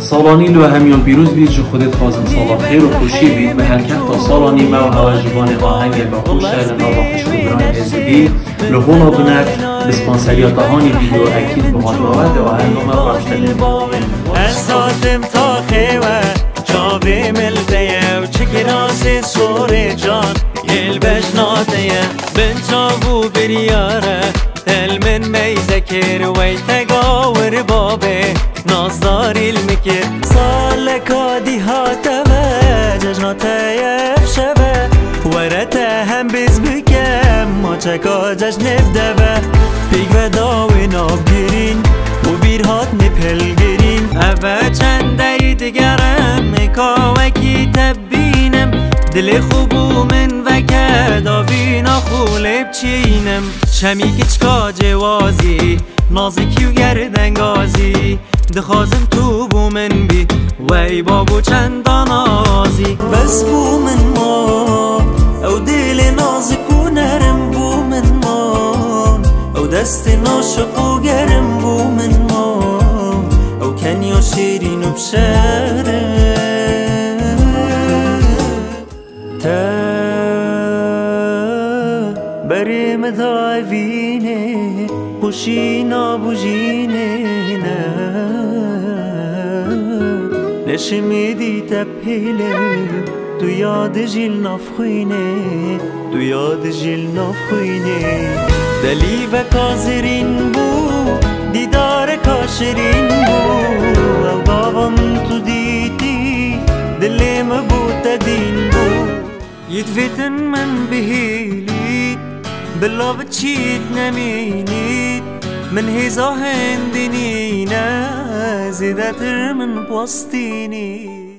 سالانی لو همیان پیروز بید جو خودت خوازم سالا خیر و خوشی بید به حرکت تا سالانی ما و هوا جوان آهنگ با خوش شهرنا و خوش بران ازدی لو هولا بنک بسپانسریا تهانی ویدیو اکید به مطلوبات آهنگ ما برشتنیم اساسم تا خیوه جاوی ملده و چکراسی سور جان یل بجناده بنجاو بریاره المن ميزكر ويتجاور بابي نظر المكر صالك عادي هاتبه ججناتي افشبه ورته هم بزبكم ما چكا ججنب دبه بيگوه داوين آبگرين و بيرهات نپلگرين اوه چندهی دگرم مكاوكي تبينم دل خوبو من وکه داوینا خولب چینم شمی که چکا جوازی نازی کیو گردنگازی دخازم تو بو من بی وی بابو چند نازی بس بو من ما او دل نازی کو نرم بو من ما او دست ناشقو گرم بو من ما او کنیا شیرین و بشرم بریم دای وینه خوشی نابوجینه نشمیدی تپیله تو یاد جیل نفخینه تو یاد جیل نفخینه دلی و کازرین بو دیدار کاشرین بو او بابم تو دیدی دلیم بو تدین بو يدفتن من بهيليت بالله بتشيت نمينيت من هزاهن دنينا زيدتر من بوسطيني.